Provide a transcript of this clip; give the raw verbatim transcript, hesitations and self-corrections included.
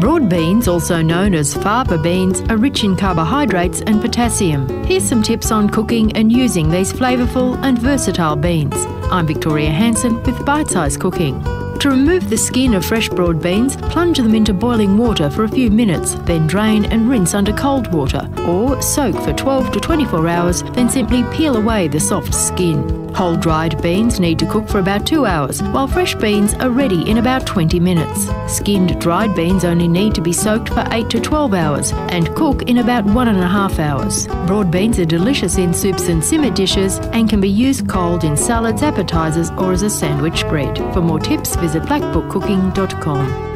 Broad beans, also known as fava beans, are rich in carbohydrates and potassium. Here's some tips on cooking and using these flavourful and versatile beans. I'm Victoria Hanson with Bite Size Cooking. To remove the skin of fresh broad beans, plunge them into boiling water for a few minutes, then drain and rinse under cold water, or soak for twelve to twenty-four hours, then simply peel away the soft skin. Whole dried beans need to cook for about two hours, while fresh beans are ready in about twenty minutes. Skinned dried beans only need to be soaked for eight to twelve hours and cook in about one and a half hours. Broad beans are delicious in soups and simmer dishes and can be used cold in salads, appetisers or as a sandwich spread. For more tips, visit blackbook cooking dot com.